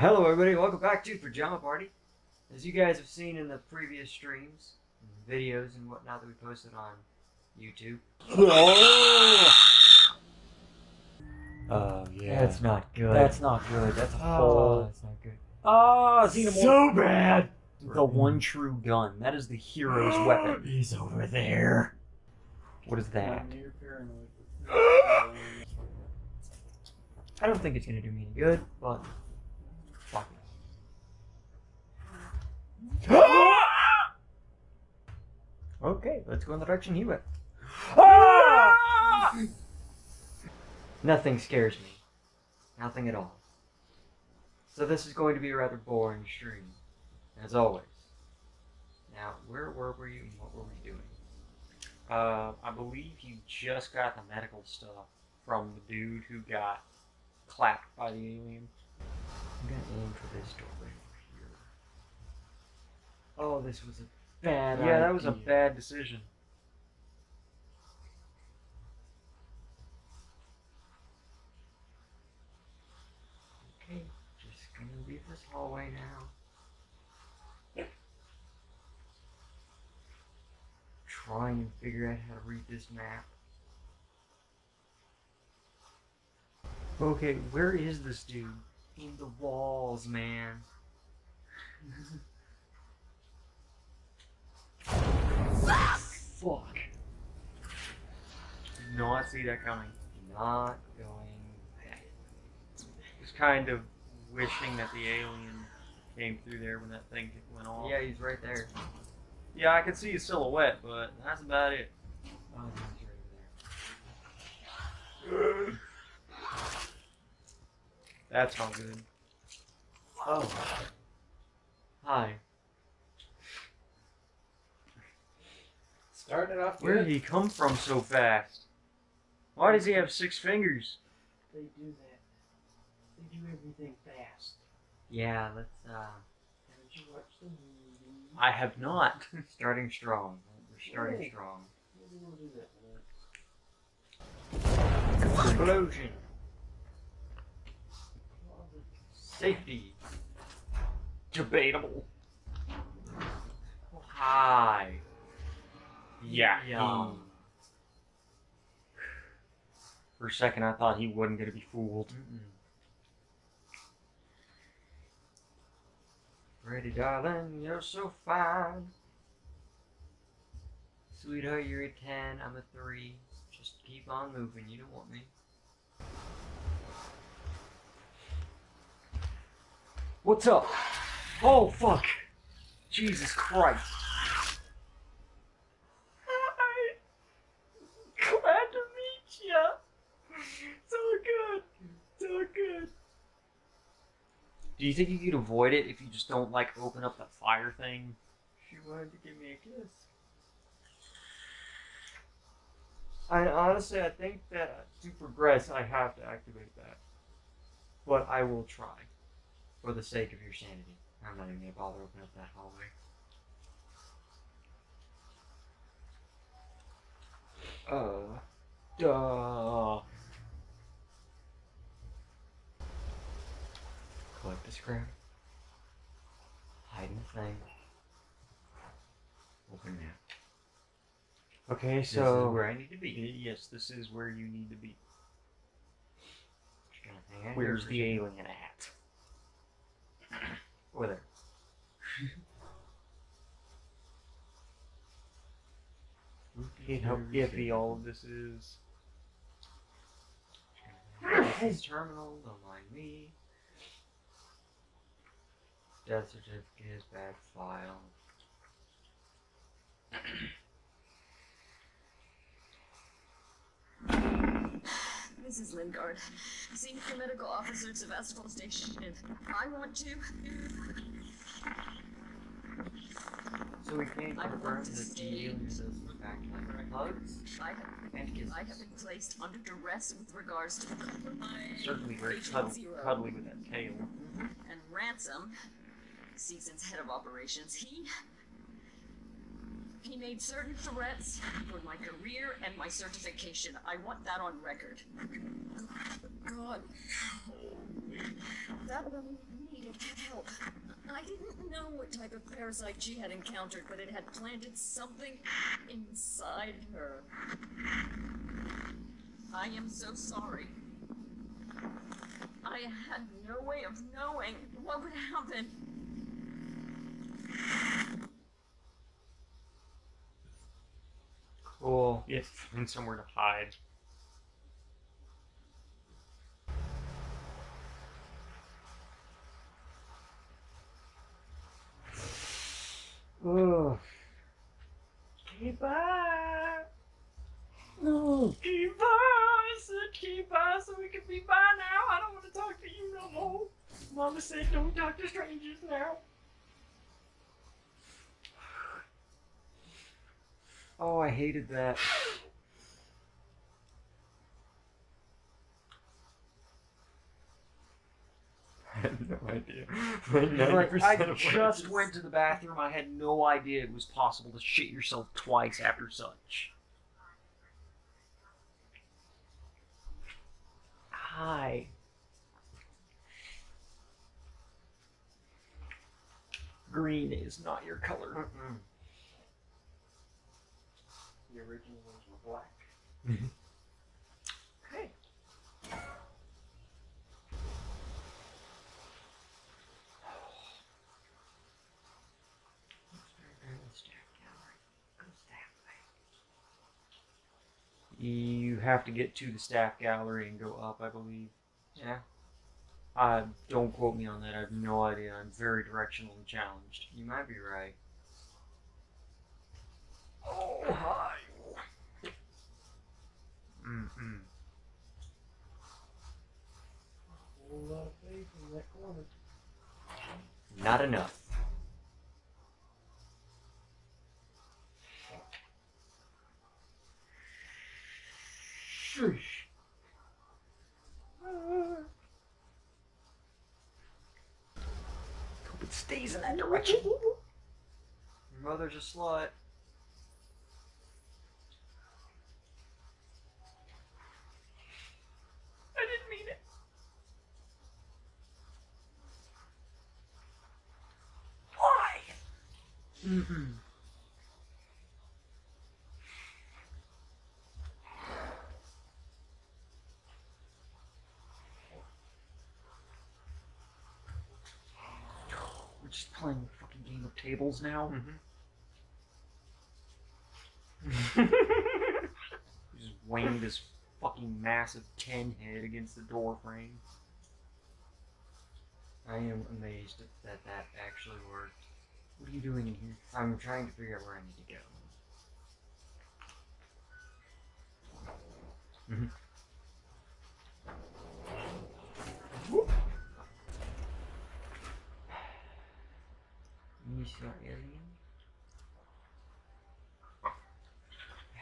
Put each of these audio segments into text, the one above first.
Hello everybody, welcome back to Pajama Party. As you guys have seen in the previous streams, videos and whatnot that we posted on YouTube. Oh yeah. That's not good. That's not good. That's awful. Oh, that's not good. Oh, Xenomorph. So bad! The one true gun. That is the hero's weapon. He's over there. What is that? I don't think it's gonna do me any good, but... fuck it. Okay, let's go in the direction he went. Nothing scares me. Nothing at all. So this is going to be a rather boring stream, as always. Now, where were you and what were we doing? I believe you just got the medical stuff from the dude who got clapped by the alien. I'm gonna aim for this door right here. Oh, this was a bad idea. Yeah, that was a bad decision. Okay, just gonna leave this hallway now. Trying and figure out how to read this map. Okay, where is this dude? In the walls, man. Fuck. Did not see that coming. Not going back. Just kind of wishing that the alien came through there when that thing went off. Yeah, he's right there. Yeah, I can see his silhouette, but that's about it. Oh, he's right over there. That's not good. Oh. Hi. Started off good. Where did he come from so fast? Why does he have 6 fingers? They do that. They do everything fast. Yeah, let's, haven't you watched the movie? I have not. Starting strong. We're starting strong. Maybe we'll do that later. Explosion. Safety. Debatable. Hi. Yeah. For a second, I thought he wasn't going to be fooled. Pretty darling, you're so fine. Sweetheart, you're a 10, I'm a 3. Just keep on moving, you don't want me. What's up? Oh, fuck. Jesus Christ. Hi. Glad to meet ya. It's all good. It's all good. Do you think you could avoid it if you just don't, like, open up the fire thing? She wanted to give me a kiss. And honestly, I think that to progress, I have to activate that. But I will try. For the sake of your sanity. I'm not even going to bother opening up that hallway. Duh. Collect this crap. Hide in the thing. Open now. Okay, so... this is where I need to be. Yes, this is where you need to be. Where's the alien at? Over there. Look how iffy all of this is. This is terminal, don't mind me. Death certificate, bad file. Mrs. Lingard, Senior Medical Officer at Sevastopol Station. I want to... so we can confirm that the aliens of back hugs and kisses. I have been placed under duress with regards to compromise. Certainly very cuddly with that tail. And Ransom, Season's head of operations, he made certain threats for my career and my certification. I want that on record. God. Holy That woman needed help. I didn't know what type of parasite she had encountered, but it had planted something inside her. I am so sorry. I had no way of knowing what would happen. Cool. Yes, find somewhere to hide. Oh. Goodbye. No. Goodbye. I said goodbye so we can be bye now. I don't want to talk to you no more. Mama said don't talk to strangers now. Oh, I hated that. I had no idea. Like, I just went to the bathroom. I had no idea it was possible to shit yourself twice after such. Hi. Green is not your color. Mm-mm. The original ones were black. Okay. You have to get to the staff gallery and go up, I believe. Yeah. Don't quote me on that. I have no idea. I'm very directionally challenged. You might be right. Oh, hi. Mm-hmm. A whole lot of faith in that corner. Not enough. Hope it stays in that direction. Your mother's a slut. I didn't mean it. Why? Mm-hmm. Playing a fucking game of tables now. Mm-hmm. He just winged this fucking massive tin head against the door frame. I am amazed that that actually worked. What are you doing in here? I'm trying to figure out where I need to go. Mm-hmm.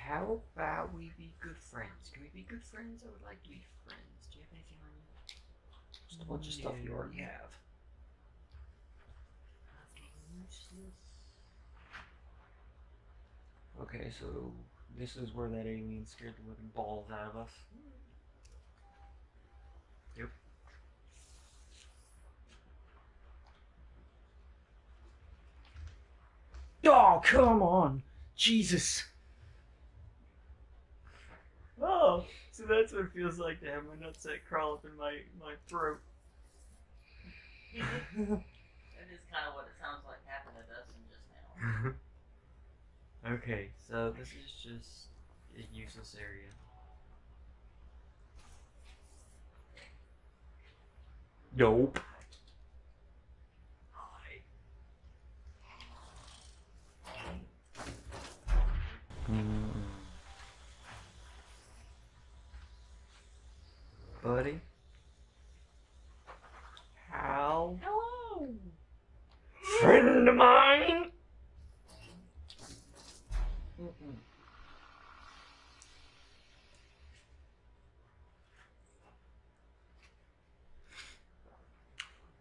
How about we be good friends? Can we be good friends? I would like to be friends. Do you have anything on you? Just a bunch of stuff you already have. Okay, so this is where that alien scared the living balls out of us. Yep. Oh, come on. Jesus. Oh, so that's what it feels like to have my nutsack crawl up in my throat. That is kind of what it sounds like happened to Dustin just now. Okay, so this is just a useless area. Nope. Buddy? How? Hello! Friend of mine! Mm-mm.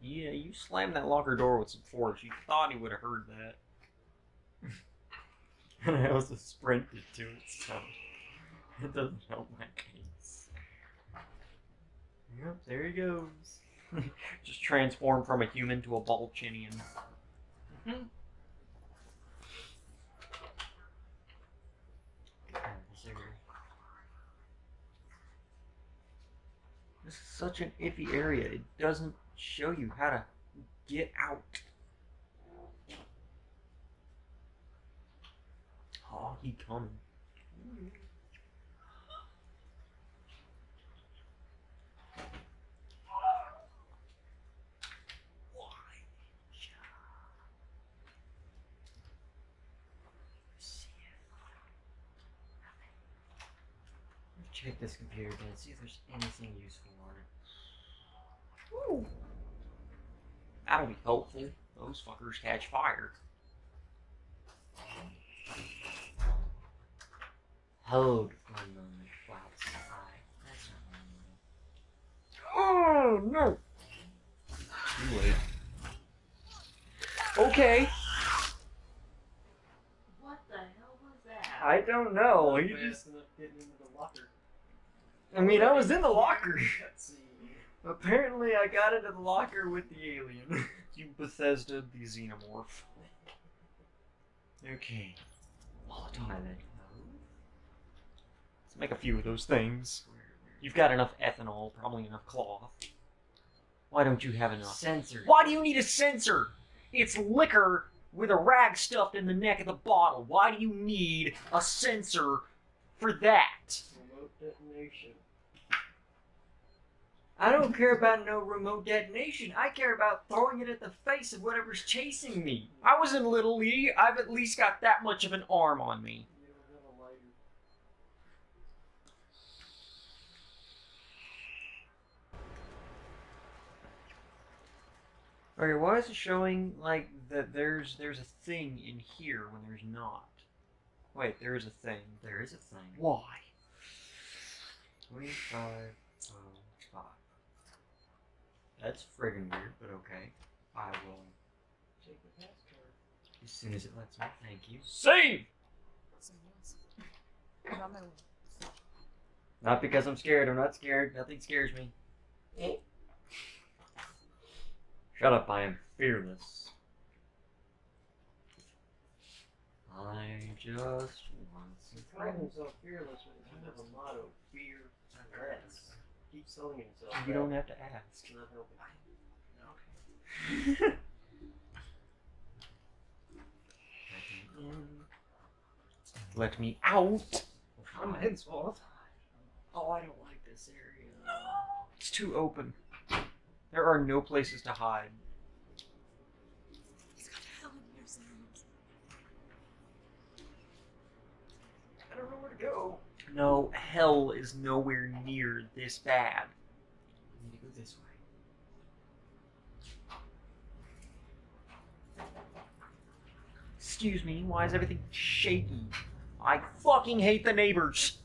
Yeah, you slammed that locker door with some force. You thought he would have heard that. And I also sprinted to it, so it doesn't help my case. Yep, there he goes. Just transform from a human to a Balchinian. Mm-hmm. This is such an iffy area. It doesn't show you how to get out. Oh, he coming. Check this computer again, see if there's anything useful on it. Woo! That'll be helpful. Those fuckers catch fire. Hold on the cloud side. That's not on the... Oh no! You wait. Okay. What the hell was that? I don't know. You just ended up getting into the locker. I mean, I was in the locker. Apparently, I got into the locker with the alien. You Bethesda the xenomorph. Okay. Molotov. Let's make a few of those things. You've got enough ethanol, probably enough cloth. Why don't you have enough? Sensor. Why do you need a sensor? It's liquor with a rag stuffed in the neck of the bottle. Why do you need a sensor for that? Detonation. I don't care about no remote detonation. I care about throwing it at the face of whatever's chasing me. I was in Little League. I've at least got that much of an arm on me. Okay, why is it showing like that? There's a thing in here when there's not. Wait, there is a thing. There is a thing. Why? 2505. That's friggin' weird, but okay. I will take the passcard as soon as it lets me. Thank you. Save! Not because I'm scared. I'm not scared. Nothing scares me. Shut up, I am fearless. I just want some friends. So fearless with kind of a motto. Fear. Keep selling yourself. You don't have to ask. Not helping. Okay. Let me out. I'm henceforth. Oh, I don't like this area. No. It's too open. There are no places to hide. He's got a hell in your sounds. I don't know where to go. No, hell is nowhere near this bad. I need to go this way. Excuse me, why is everything shaky? I fucking hate the neighbors.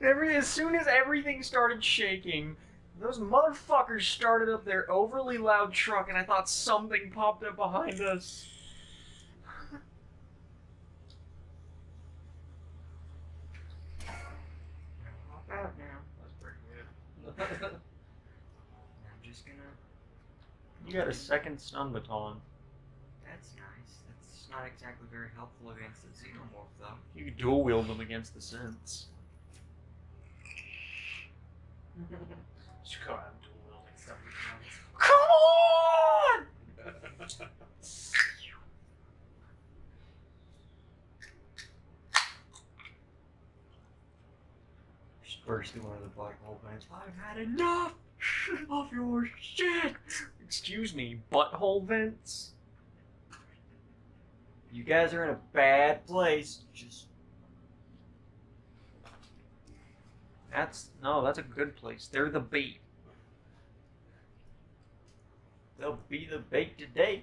As soon as everything started shaking, those motherfuckers started up their overly loud truck, and I thought something popped up behind us. Pop out now. That's pretty good. I'm just gonna... You got a second stun baton. That's nice. That's not exactly very helpful against the xenomorph, though. You can dual wield them against the synths. Come on! Just burst through one of the black hole vents. I've had enough of your shit! Excuse me, butthole vents? You guys are in a bad place. Just... That's a good place. They're the bait. They'll be the bait today.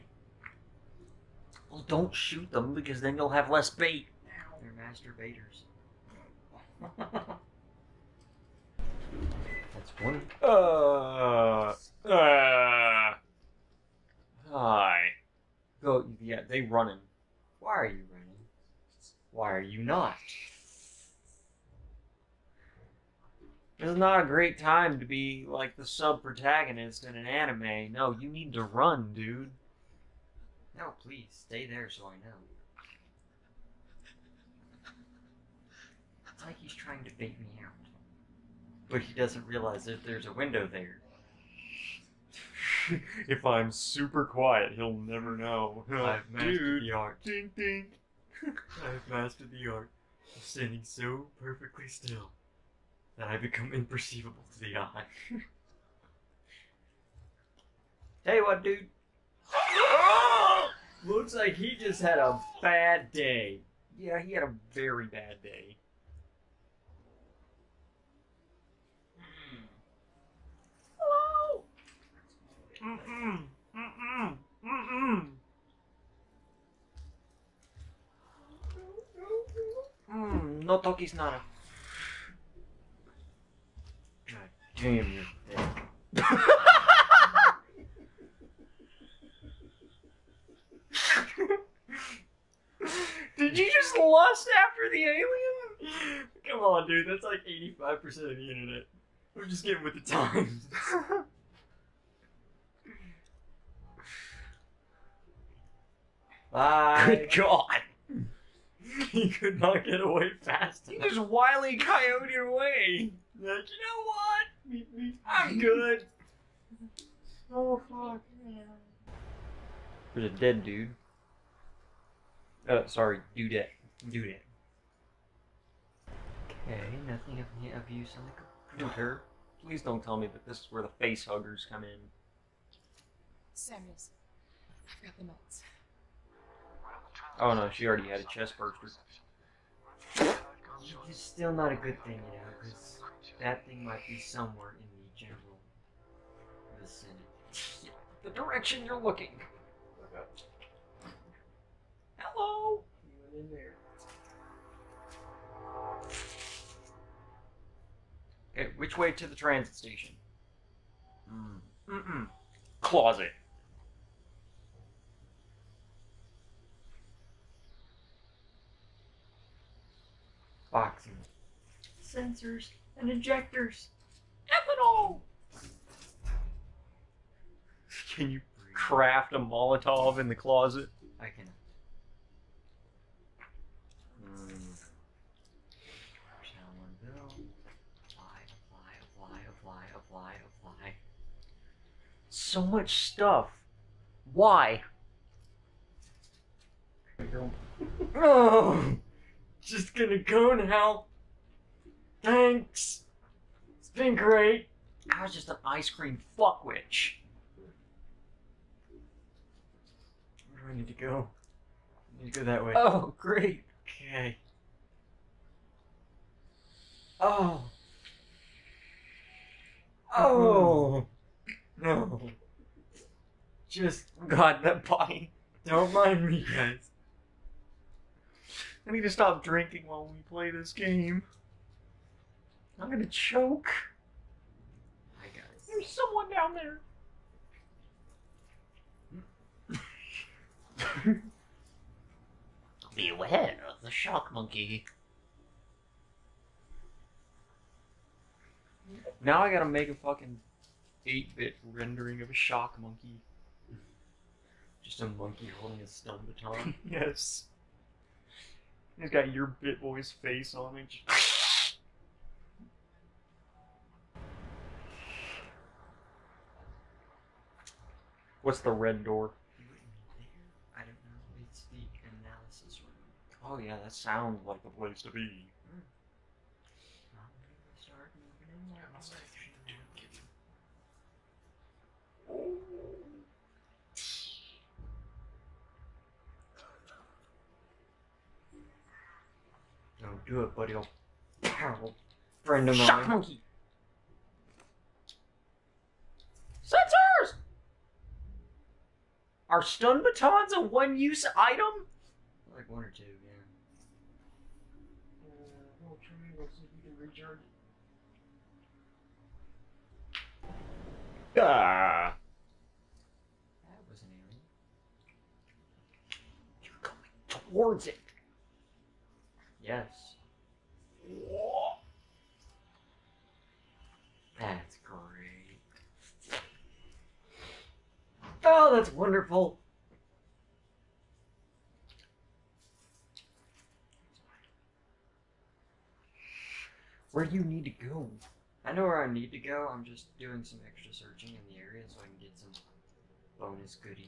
Well, don't shoot them because then you'll have less bait. They're master baiters. That's one. Hi. Go. Yeah, they running. Why are you running? Why are you not? This is not a great time to be, like, the sub-protagonist in an anime. No, you need to run, dude. No, please, stay there so I know. It's like he's trying to bait me out. But he doesn't realize that there's a window there. If I'm super quiet, he'll never know. I've mastered the art. Ding, ding. I've mastered the art of standing so perfectly still that I become imperceivable to the eye. Tell you what, dude. Looks like he just had a bad day. Yeah, he had a very bad day. Hello? Mm-mm. Mm-mm. Mm-mm. Mm, no talkies nada. God damn you. Did you just lust after the alien? Come on, dude. That's like 85% of the internet. We're just getting with the times. Bye. Good God. He could not get away fast enough. He just Wile E. Coyote away. Like, you know what? I'm good. Oh, fuck, man. There's a dead dude. Sorry, dudette. Dudette. Okay, nothing of use on the computer. Please don't tell me that this is where the face huggers come in. Samus, I've got the notes. Oh no, she already had a chest burster. It's still not a good thing, you know, because that thing might be somewhere in the general vicinity. The direction you're looking. Okay. Hello! You went in there. Okay, which way to the transit station? Mm. Mm-mm. Closet. Boxing. Sensors and injectors. Ethanol! Can you craft a Molotov in the closet? I can. Apply. So much stuff. Why? Oh! Just gonna go and help. Thanks. It's been great. I was just an ice cream fuckwitch. Where do I need to go? I need to go that way. Oh, great. Okay. Oh. Oh. No. Just, God, that body. Don't mind me, guys. I need to stop drinking while we play this game. I'm gonna choke. Hi guys. There's someone down there. Beware of the shark monkey. Now I gotta make a fucking 8-bit rendering of a shock monkey. Just a monkey holding a stun baton. Yes. He's got your bit boy's face on it. What's the red door? I don't know. It's the analysis room. Oh yeah, that sounds like the place to be. Don't do it, buddy. I'll friend of mine. Shock monkey! Sensors! Are stun batons a one-use item? Like one or two, yeah. We'll try and see if we can recharge it. Ah! That was an alien. You're going towards it. Yes. Oh, that's wonderful. Where do you need to go? I know where I need to go. I'm just doing some extra searching in the area so I can get some bonus goodies.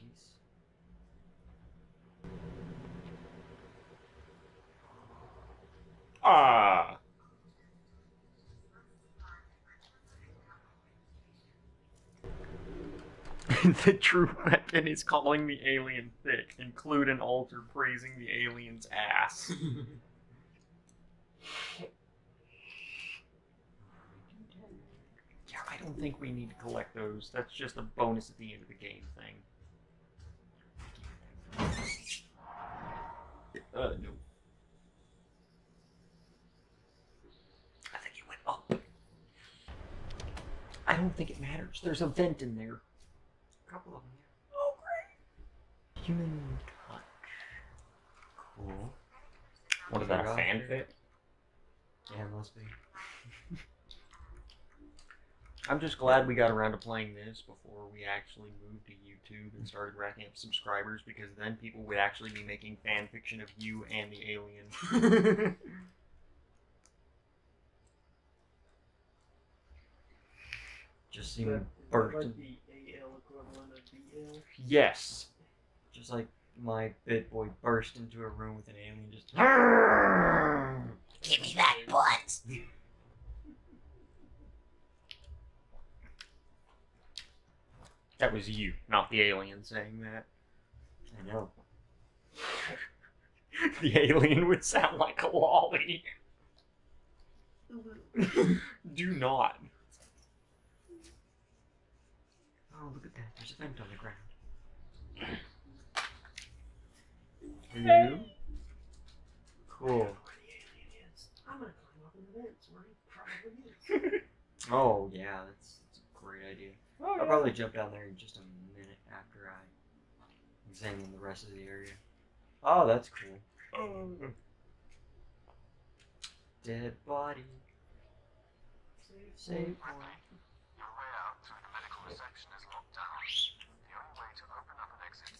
Ah! The true weapon is calling the alien thick. Include an altar praising the alien's ass. Yeah, I don't think we need to collect those. That's just a bonus at the end of the game thing. No. I think it went up. I don't think it matters. There's a vent in there. Couple of them. Oh, great! Human touch. Cool. What is that, a fan fit? Yeah, it must be. I'm just glad we got around to playing this before we actually moved to YouTube and started racking up subscribers, because then people would actually be making fan fiction of you and the alien. Just seemed burnt. Yes. Just like my big boy burst into a room with an alien, just give me that butt. That was you, not the alien saying that. I know. The alien would sound like a lolly. Do not. Oh, look at that. There's a vent on the ground. Hello? Cool. I don't know where the alien is. I'm gonna climb up in the vents where he probably is. Oh, yeah, that's a great idea. Oh, I'll probably jump down there in just a minute after I examine the rest of the area. Oh, that's cool. Oh. Dead body. Save point.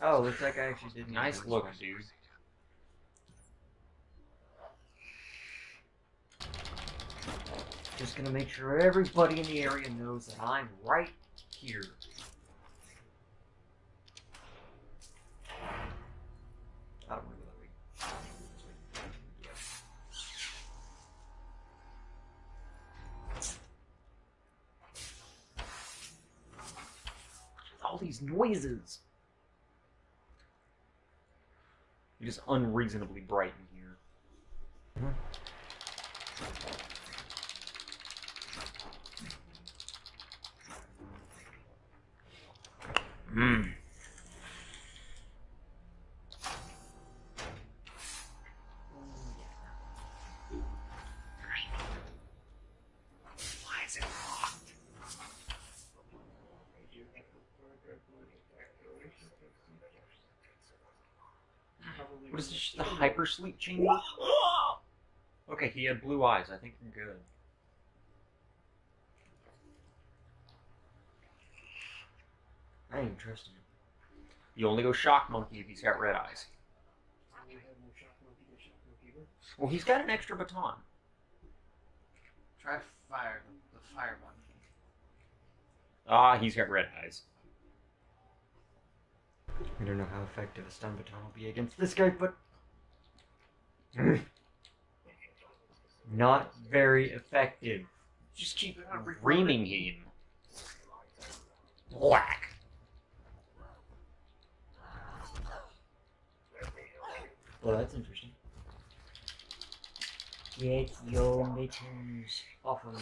Oh, looks like I actually did. Nice look, dude. Just gonna make sure everybody in the area knows that I'm right here. I don't remember that week. All these noises. It is unreasonably bright in here. Mmm. Why is it locked? What is this? The hypersleep chamber? Okay, he had blue eyes. I think we're good. I ain't trusting him. You only go shock monkey if he's got red eyes. Well, he's got an extra baton. Try fire, the fire monkey. Ah, he's got red eyes. I don't know how effective a stun baton will be against this guy, but not very effective. Just keep reaming him. Black. Well, that's interesting. Get your mittens off of me.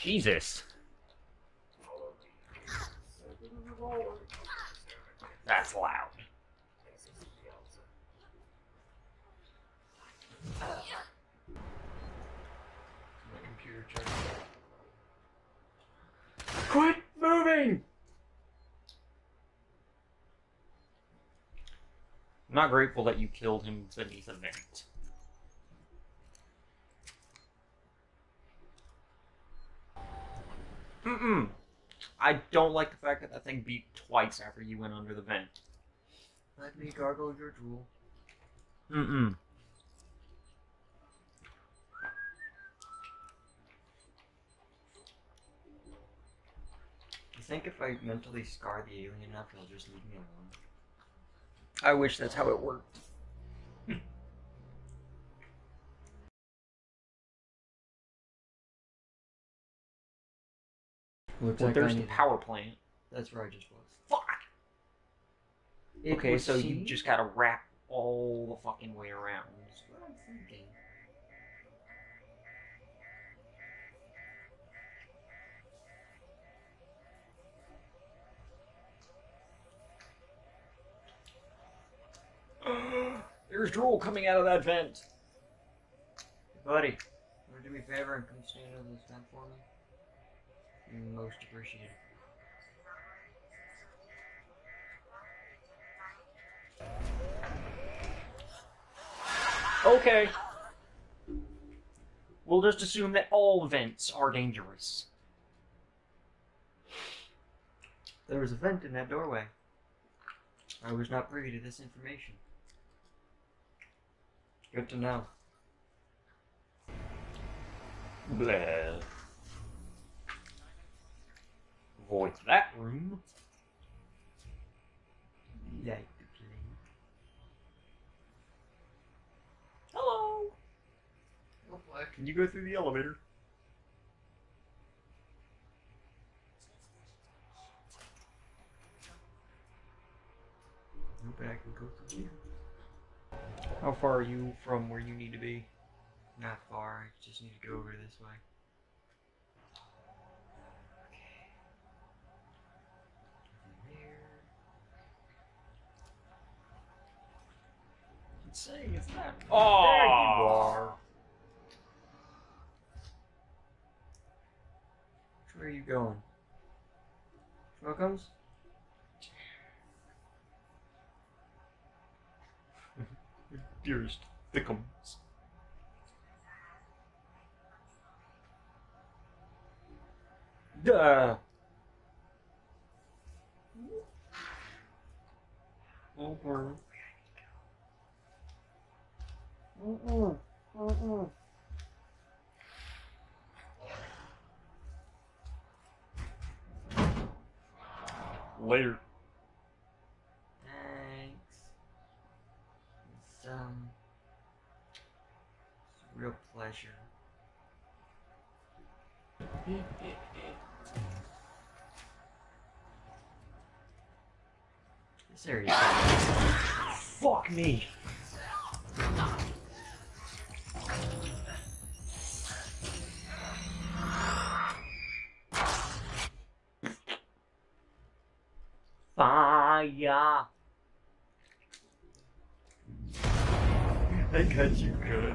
Jesus. That's loud. My computer turned off. Quit moving! I'm not grateful that you killed him beneath a vent. Mm-mm. I don't like the fact that that thing beat twice after you went under the vent. Let me gargle your drool. Mm-mm. I think if I mentally scar the alien enough, he'll just leave me alone. I wish that's how it worked. Well, there's the power plant. That's where I just was. Fuck! Okay, so you just gotta wrap all the fucking way around. That's what I'm thinking. There's drool coming out of that vent. Hey, buddy, want to do me a favor and come stand under this vent for me? Most appreciated. Okay. We'll just assume that all vents are dangerous. There was a vent in that doorway. I was not privy to this information. Good to know. Bleh. Avoid that room. Like the plane. Hello! Oh boy, can you go through the elevator? No, but I can go through here. How far are you from where you need to be? Not far, I just need to go over this way. Saying it's not. Oh, there you are. Where are you going? Schmuckums? Your dearest thickums. Duh. Over. Mm-mm. Mm-mm. Later. Thanks. It's a real pleasure. This area. Fuck me. Yeah. I got you good.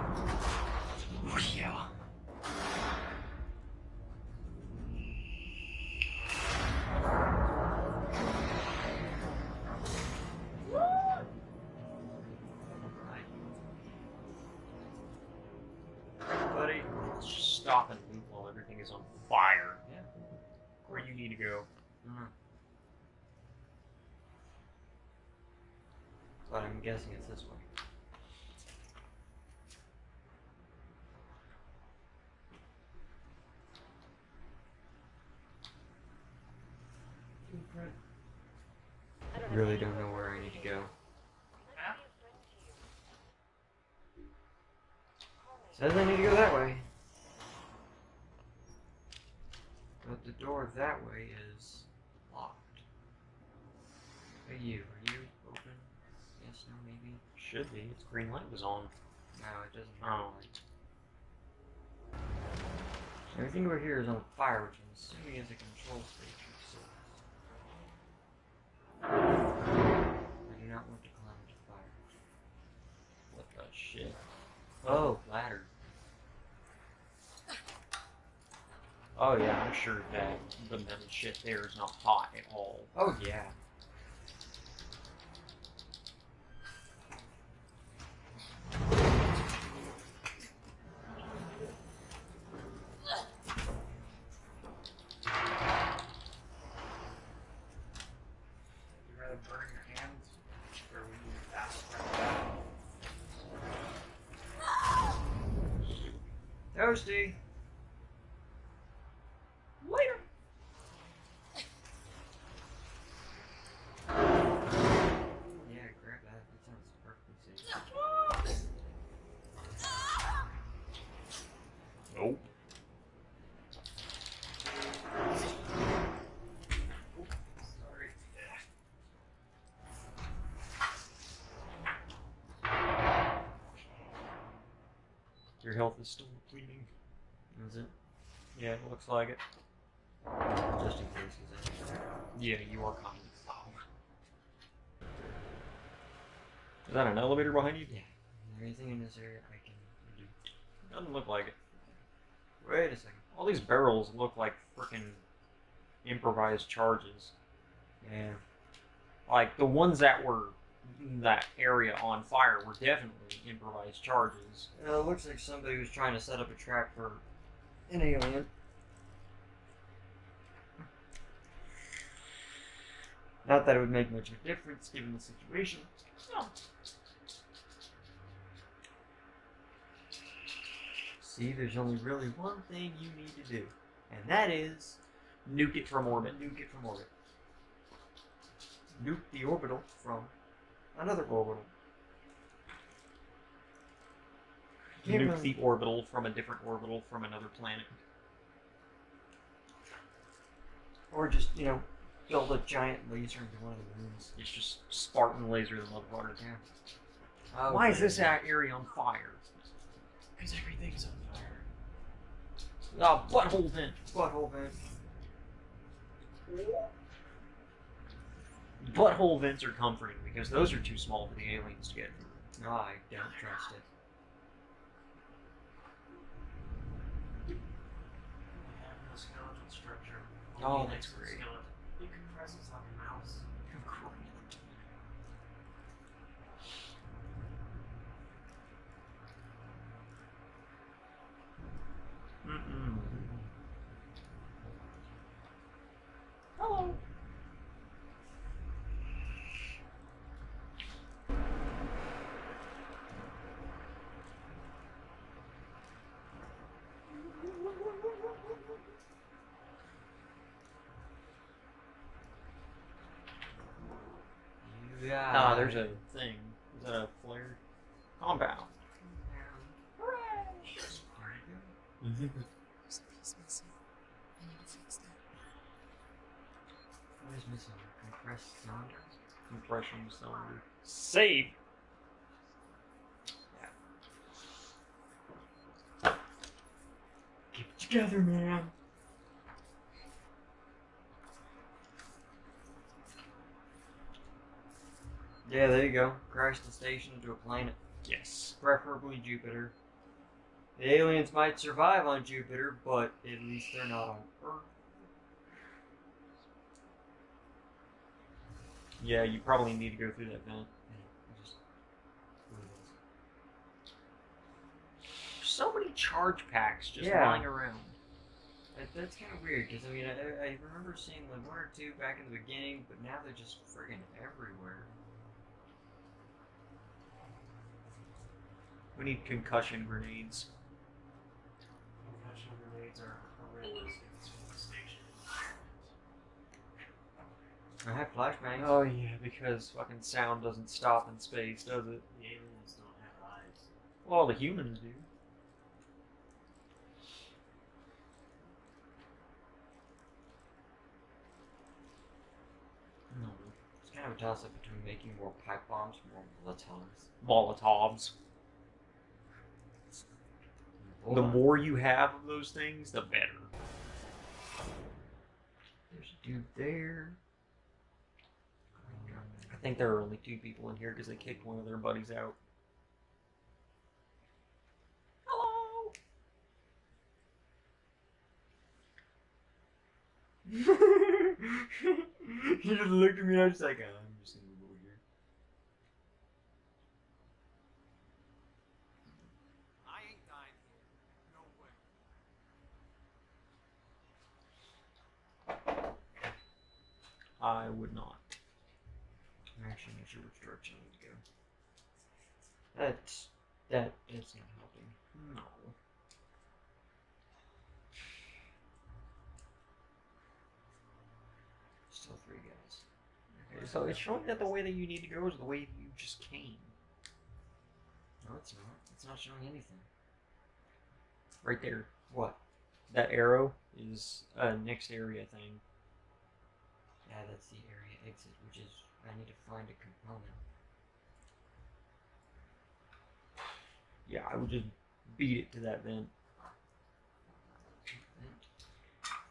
Oh yeah. Everybody, let's just stop and move while everything is on fire. Yeah. Where you need to go. Mm-hmm. But I'm guessing it's this one. I really don't know where I need to go. Says I need to go that way. But the door that way is locked. Are you? No, maybe. Should be. Its green light was on. No, it doesn't have light. Everything over here is on fire, which I'm assuming is a control station. So I do not want to climb into fire. What the shit? Oh, ladder. Oh yeah, I'm sure that the metal shit there is not hot at all. Oh yeah. Thursday. Later. Yeah, grab that. That sounds perfectly safe. Nope. Your health is still depleting. Is it? Yeah, it looks like it. Just in case, is it? Yeah, you are coming. Oh. Is that an elevator behind you? Yeah. Is there anything in this area I can do? Doesn't look like it. Wait a second. All these barrels look like frickin' improvised charges. Yeah. Like, the ones that were in that area on fire were definitely improvised charges. Yeah, it looks like somebody was trying to set up a trap for an alien. Not that it would make much of a difference given the situation. No. See, there's only really one thing you need to do, and that is nuke it from orbit. Nuke it from orbit. Nuke the orbital from another orbital. Nuke the orbital from a different orbital from another planet. Or just, you know, build a giant laser into one of the rooms. It's just Spartan laser the motherfucker. Yeah. Oh, why is this area on fire? Because everything's on fire. Oh, butthole vent. Butthole vent. Butthole vents are comforting because those are too small for the aliens to get through. No, I don't trust it. Oh, that's great. You can press it like a mouse. Mm-mm. Hello. Yeah. Ah, there's a thing. Is that a flare? Compound. Mm-hmm. There's a piece missing. I need to fix that. What is missing? Compressed cylinder? Compression cylinder. Save! Yeah. Get it together, man! Yeah, there you go. Crash the station into a planet. Yes. Preferably Jupiter. The aliens might survive on Jupiter, but at least they're not on Earth. Yeah, you probably need to go through that vent. So many charge packs just lying around. That's kind of weird, because I mean, I remember seeing like one or two back in the beginning, but now they're just friggin' everywhere. We need concussion grenades. Concussion grenades are horrendous in this whole station. I have flashbangs. Oh yeah, because fucking sound doesn't stop in space, does it? The aliens don't have eyes. Well, the humans do. No. It's kind of a toss-up between making more pipe bombs and more Molotovs. The more you have of those things, the better. There's a dude there. I think there are only two people in here because they kicked one of their buddies out. Hello! He just looked at me and I was like, oh, I'm just gonna move over here. I would not. I'm actually not sure which direction I need to go. That's not helping. No. So it's showing that the way that you need to go is the way you just came. No, it's not. It's not showing anything. Right there. What? That arrow is a next area thing. Yeah, that's the area exit, which is... I need to find a component. Yeah, I would just beat it to that vent.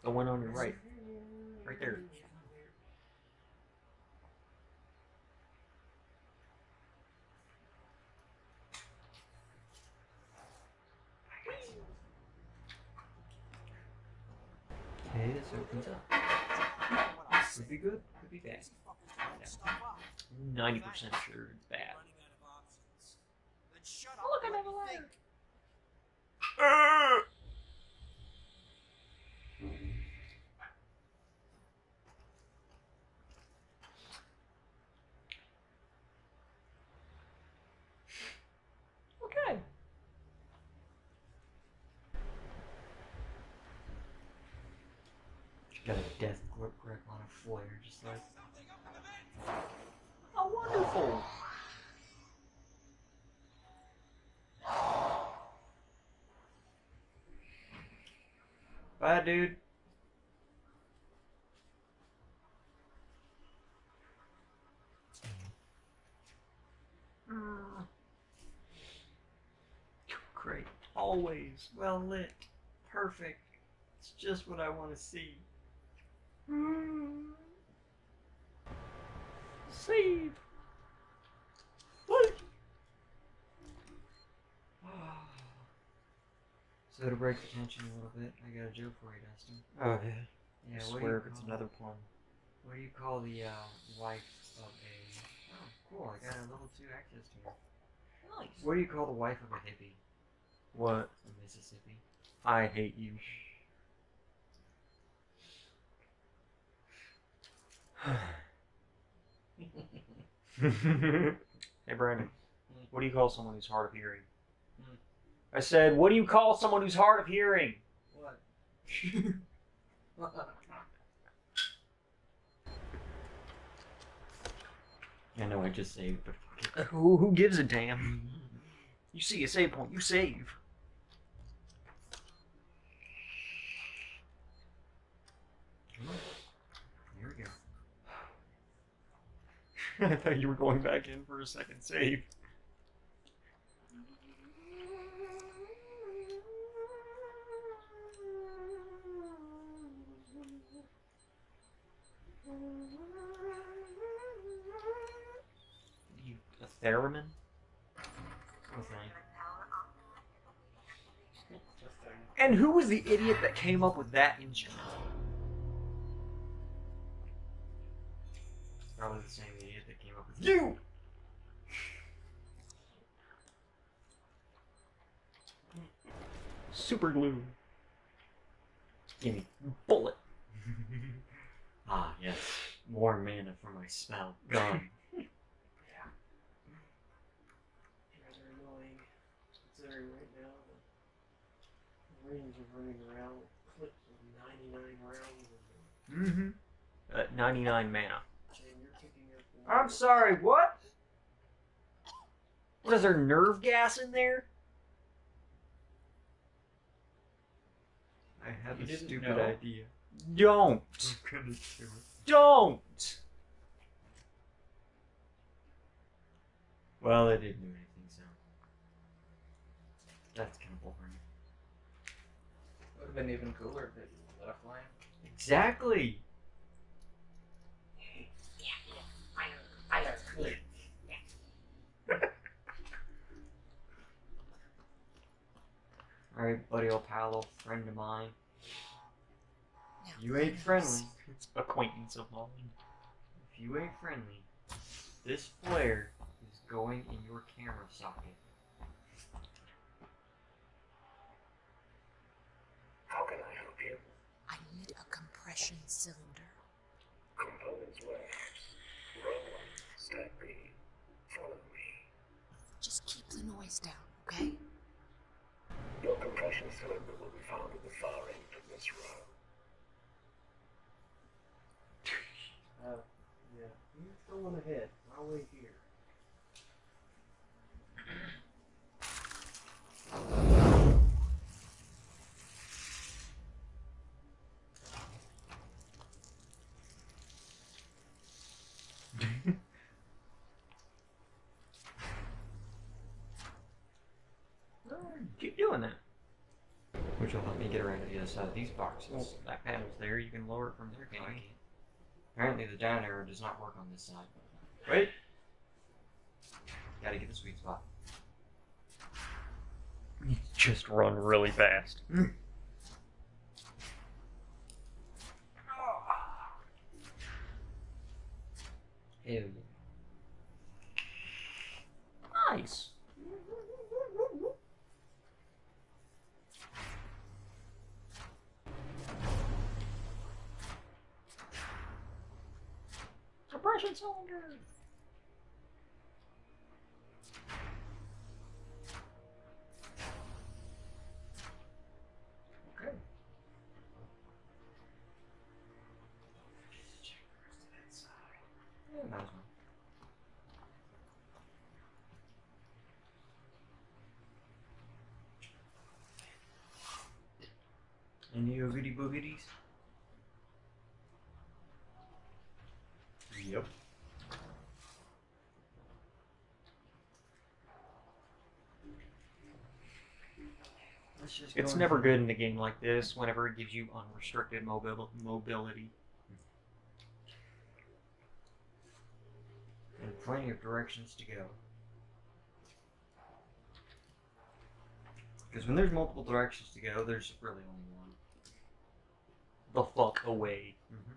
The one on your right. Right there. Okay, this opens up. Could be good, could be bad. Yeah. 90% sure it's bad. Oh, look, I have a light. Okay. Got a death grip on a foyer, just like. Oh, wonderful. Bye, dude. Great. Always well lit. Perfect. It's just what I want to see. Save. So to break the tension a little bit, I got a joke for you, Dustin. Oh, yeah. I swear it's another plum. What do you call the wife of a... Oh, cool, I got a level 2 access to her. Nice. What do you call the wife of a hippie? What? A Mississippi. I hate you. Hey, Brandon. What do you call someone who's hard of hearing? I said, what do you call someone who's hard of hearing? What? I know I just saved, but who gives a damn? You see a save point, you save. Here we go. I thought you were going back in for a second save. Theremin? And who was the idiot that came up with that instrument? Probably the same idiot that came up with you! Super glue. Gimme bullet. Ah, yes. More mana for my spell. Gone. Right now, the Marines are running around with clips of 99 rounds of them. Mm-hmm. 99 mana. And you're picking up the I'm sorry, what? What is there, nerve gas in there? I have you a stupid idea. Don't! I'm gonna do it. Don't! Well, I didn't do anything. That's kind of boring. It would have been even cooler if it was left line. Exactly! Fire. Alright, buddy, old pal, old friend of mine. If you ain't friendly. It's acquaintance of mine. If you ain't friendly, this flare is going in your camera socket. How can I help you? I need a compression cylinder. Components where? Row 1, stack B. Follow me. Just keep the noise down, okay? Your compression cylinder will be found at the far end of this row. Oh, yeah. Going ahead, I'll wait here. Keep doing that. Which will help me get around to the other side of these boxes. Oh. That panel's there, you can lower it from there, can't you? Apparently the down arrow does not work on this side. Wait! Gotta get the sweet spot. Just run really fast. Ew. Nice! Suppression cylinder! Okay. Check the rest of that side. Yeah, might as well. Any oogity boogities? Yep. It's never good in a game like this whenever it gives you unrestricted mobility. And plenty of directions to go. Because when there's multiple directions to go, there's really only one. The fuck away. Mm-hmm.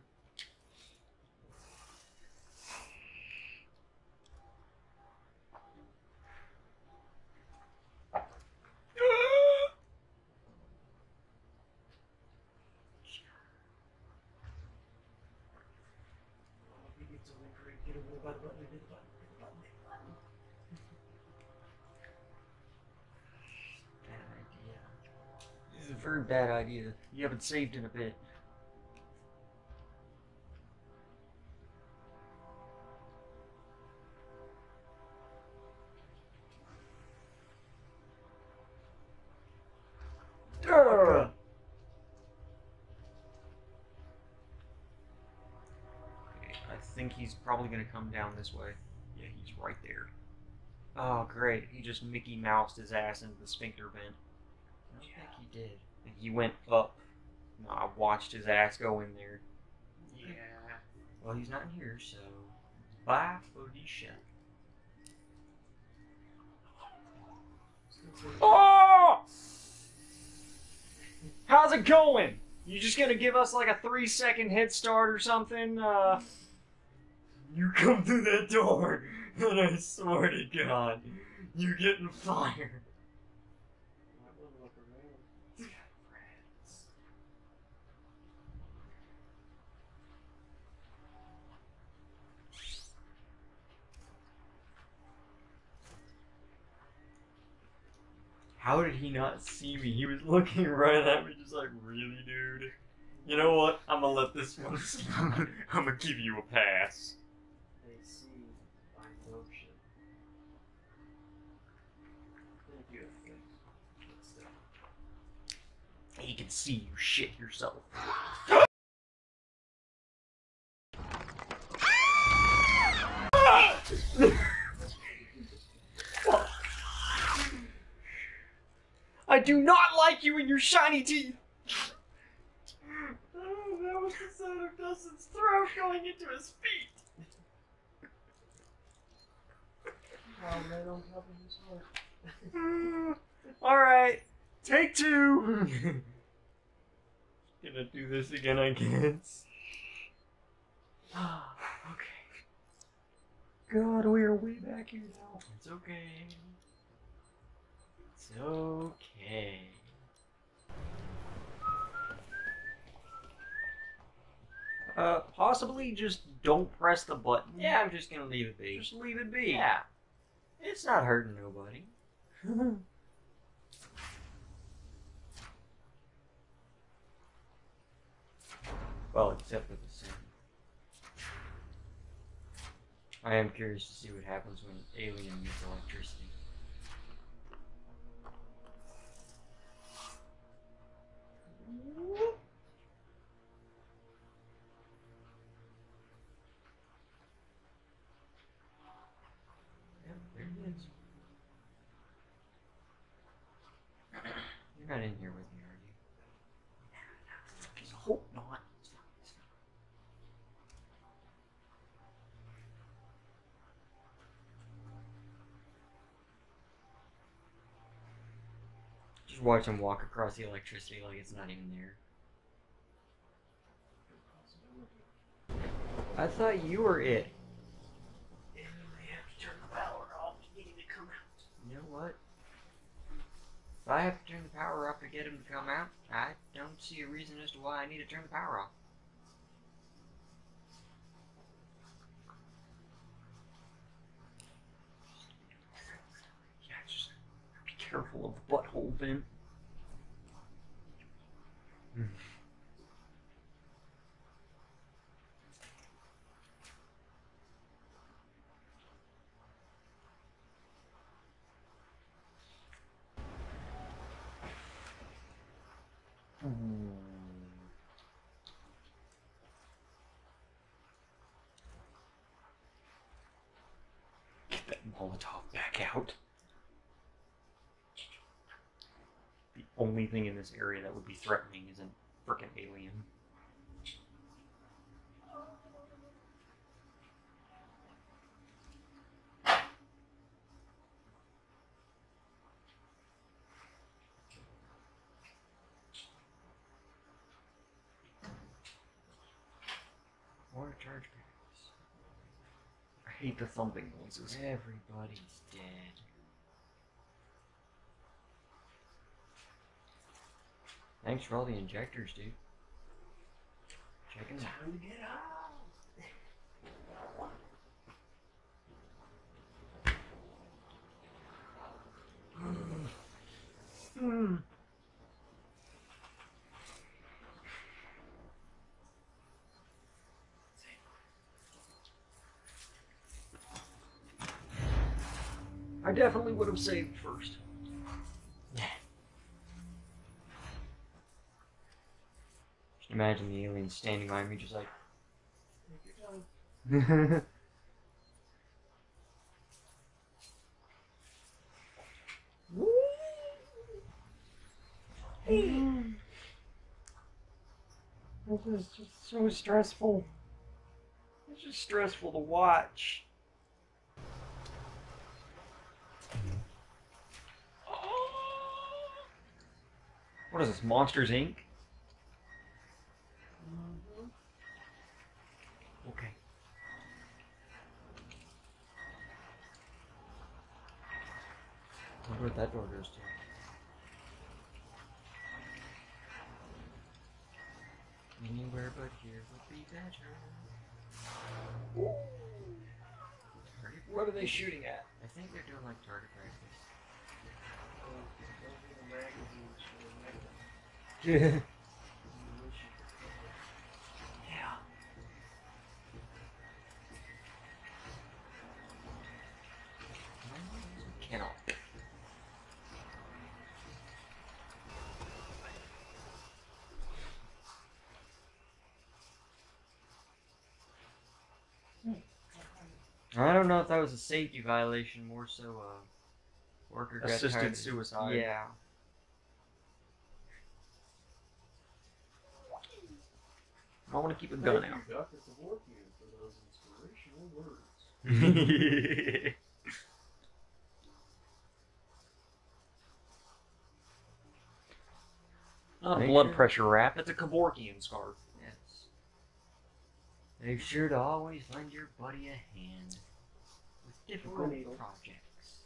Very bad idea. You haven't saved in a bit. Duh! Okay, I think he's probably gonna come down this way. Yeah, he's right there. Oh, great. He just Mickey Moused his ass into the sphincter vent. I don't think he did. He went up. No, I watched his ass go in there. Yeah. Well, he's not in here, so bye, Felicia. Oh! How's it going? You just gonna give us like a 3-second head start or something? You come through that door, and I swear to God, you're getting fired. How did he not see me? He was looking right at me just like, really, dude? You know what? I'm gonna let this one slide. I'm gonna give you a pass. They see my motion. Thank you. He can see you shit yourself. I do not like you and your shiny teeth! Oh, that was the sound of Dustin's throat going into his feet! Oh man, I'm helping his heart. Alright, take two! Gonna do this again, I guess. Okay. God, we are way back here now. It's okay. It's okay. Possibly just don't press the button. Yeah, I'm just gonna leave it be. Just leave it be. Yeah. It's not hurting nobody. Well, except for the sin. I am curious to see what happens when an alien meets electricity. You're not in here with me, are you? No, just hope not. Just watch him walk across the electricity like it's not even there. I thought you were it. If we have to turn the power off, we need to come out. You know what? If I have to turn the power off to get him to come out, I don't see a reason as to why I need to turn the power off. Yeah, just be careful of the butthole bin. Get that Molotov back out. The only thing in this area that would be threatening is a frickin' alien. Charge batteries. I hate the thumping noises. Everybody's dead. Thanks for all the injectors, dude. Checking time to get out. I definitely would have saved first. Just imagine the alien standing by me, just like. Take your time. This is just so stressful. It's just stressful to watch. What is this, Monsters, Inc.? Okay. I wonder what that door goes to. Anywhere but here would be better. Ooh. What are they shooting at? I think they're doing like target practice. Yeah. I don't know if that was a safety violation, more so worker assisted suicide. Yeah. I want to keep a gun out. Dr. Kevorkian, for those inspirational words. Not a blood pressure wrap, it's a Kevorkian scarf. Yes. Make sure to always lend your buddy a hand with difficult projects.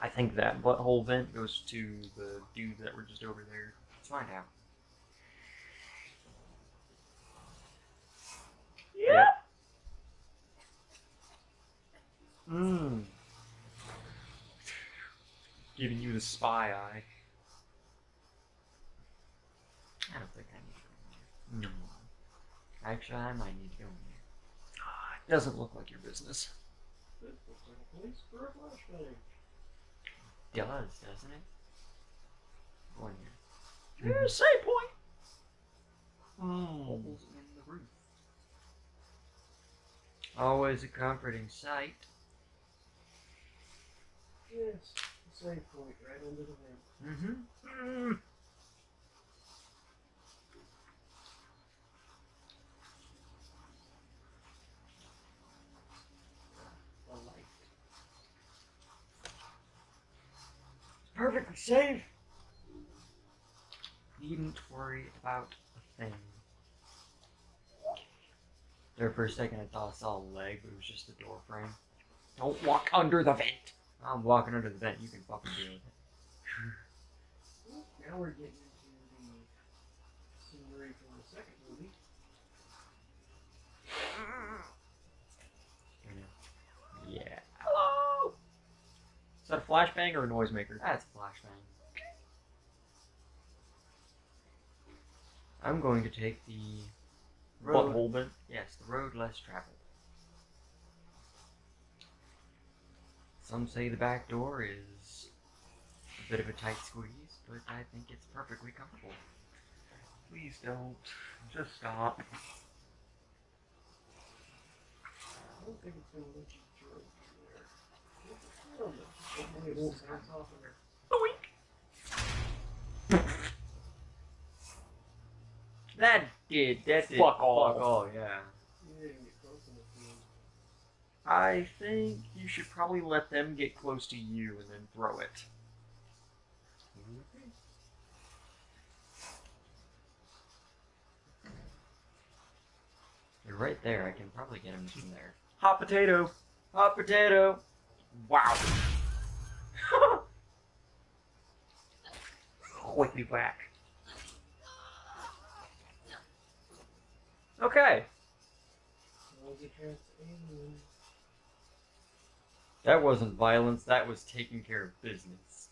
I think that butthole vent goes to the dudes that were just over there. Let's find out. Yep. Mmm. Giving you the spy eye. I don't think I need to go in there. No. Actually, I might need to go in here. It doesn't look like your business. This looks like a police burglary thing. It does, doesn't it? Go in here. Yeah, save point! Oh. Holes in the roof. Always a comforting sight. Yes, save point right under the vent. Mm-hmm. Mm. Perfectly safe. Needn't worry about a thing. There for a second I thought I saw a leg, but it was just the door frame. Don't walk under the vent. I'm walking under the vent. You can fucking deal with it. Now we're getting into the scenery from the second movie. Yeah. Hello. Is that a flashbang or a noisemaker? That's a flashbang. I'm going to take the road. Butthole bent? Yes, the road less traveled. Some say the back door is a bit of a tight squeeze, but I think it's perfectly comfortable. Please don't. Just stop. I don't think it's going to let you through there. I don't know. That did fuck all. Fuck all, yeah. You didn't get close enough to them. I think you should probably let them get close to you and then throw it. Okay. They're right there. I can probably get them from there. Hot potato! Hot potato! Wow! Quickly back. Okay. That wasn't violence, that was taking care of business.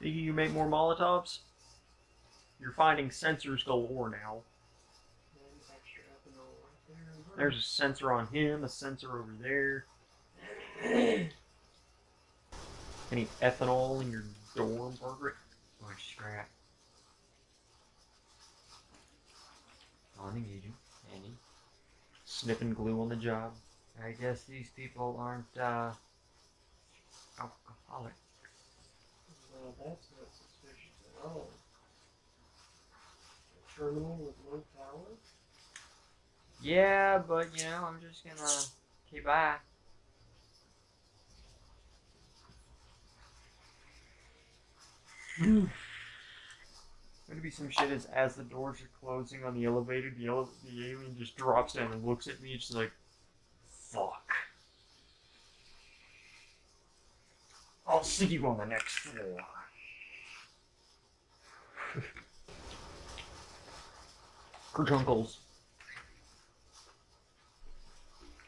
Think you make more Molotovs? You're finding sensors galore now. There's a sensor on him, a sensor over there. Any ethanol in your dorm, Margaret? Or scrap? On engaging. Any. Sniffing glue on the job. I guess these people aren't, alcoholic. Well, that's not suspicious at all. A terminal with no power? Yeah, but, you know, I'm just gonna... Okay, bye. There'd be some shit is as the doors are closing on the elevator, the alien just drops down and looks at me, just like, fuck. I'll see you on the next floor. Kerchunkles.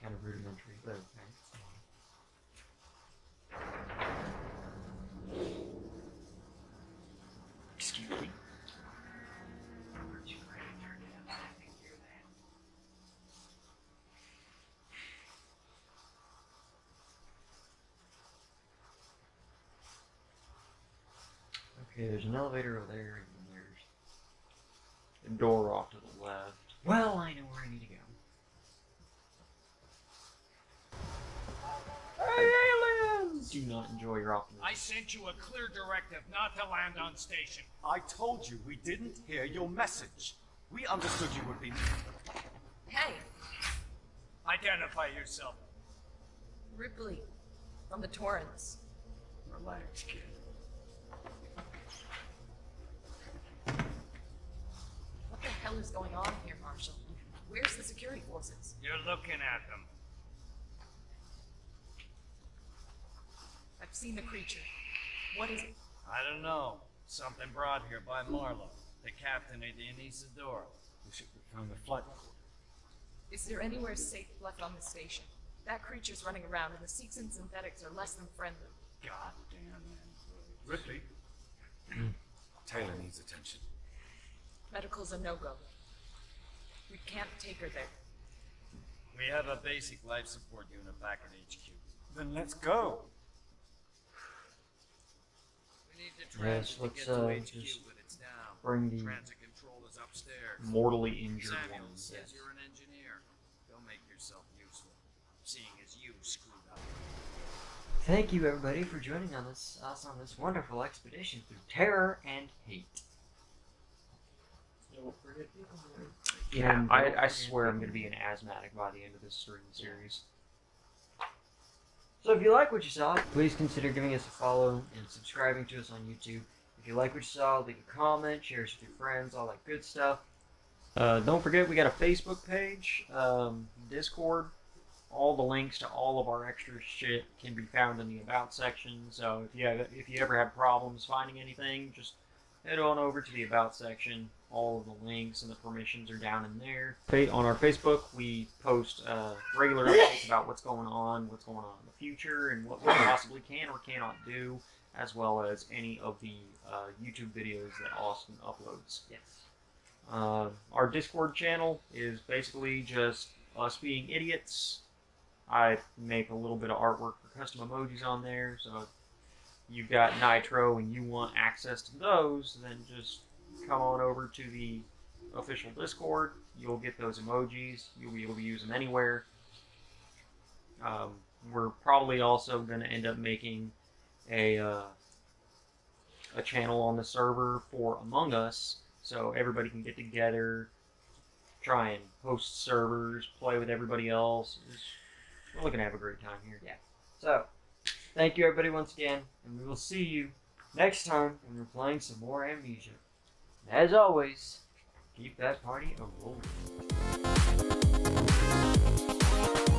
Kind of rudimentary, but okay. Okay, there's an elevator over there, and there's a door off to the left. Well, I know where I need to go. Hey, aliens! Do not enjoy your optimism. I sent you a clear directive not to land on station. I told you we didn't hear your message. We understood you would be... Hey! Identify yourself. Ripley, from the Torrance. Relax, kid. What the hell is going on here, Marshal? Where's the security forces? You're looking at them. I've seen the creature. What is it? I don't know. Something brought here by Marlowe, the captain of the Anisadora. We should return the flight recorder. Is there anywhere safe left on the station? That creature's running around, and the seeks and synthetics are less than friendly. God damn it. Ripley. Taylor needs attention. Medical's a no-go. We can't take her there. We have a basic life support unit back at HQ. Then let's go. We need to let's get to HQ, but it's down. Bring the transit control is upstairs. Mortally injured woman. Says you're an engineer. Don't make yourself useful, seeing as you screwed up. Thank you, everybody, for joining us on this wonderful expedition through terror and hate. Yeah, I swear I'm going to be an asthmatic by the end of this series. So if you like what you saw, please consider giving us a follow and subscribing to us on YouTube. If you like what you saw, leave a comment, share us with your friends, all that good stuff. Don't forget, we got a Facebook page, Discord. All the links to all of our extra shit can be found in the About section. So if you ever have problems finding anything, just head on over to the About section. All of the links and the permissions are down in there. On our Facebook, we post regular updates about what's going on in the future, and what we possibly can or cannot do, as well as any of the YouTube videos that Austin uploads. Yes. Our Discord channel is basically just us being idiots. I make a little bit of artwork for custom emojis on there, so if you've got Nitro and you want access to those, then just come on over to the official Discord. You'll get those emojis. You'll be able to use them anywhere. We're probably also going to end up making a channel on the server for Among Us, so everybody can get together, try and host servers, play with everybody else. We're looking to have a great time here. Yeah. So, thank you everybody once again, and we will see you next time when we're playing some more Amnesia. As always, keep that party a-rollin'.